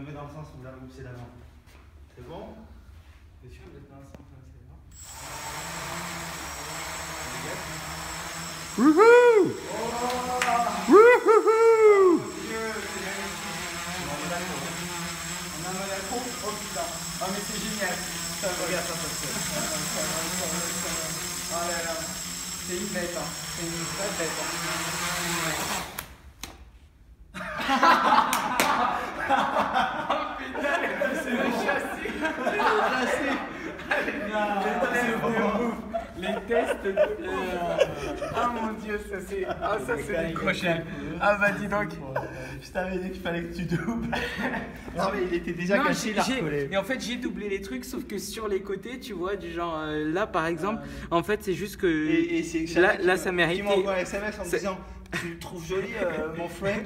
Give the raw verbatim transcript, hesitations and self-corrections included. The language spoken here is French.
me mets dans le sens où la loupe c'est la main. C'est bon? Bien sûr, vous êtes dans le sens où c'est la main. Wouhou! Wouhou! On a mal à la coupe, oh putain! Ah mais c'est génial! Ça regarde ça parce que... Oh là là! C'est une bête, hein! C'est une vraie bête, hein! Les tests de... Ah mon dieu, ça c'est... Ah ça c'est crochet. Ah bah dis donc. Je t'avais dit qu'il fallait que tu doubles. Non mais il était déjà non, caché là. Et en fait j'ai doublé les trucs sauf que sur les côtés tu vois du genre euh, là par exemple. Ah, en fait c'est juste que... Et, et là, là ça mérite. Tu m'envoies un S M S en me disant tu le trouves joli euh, mon frère.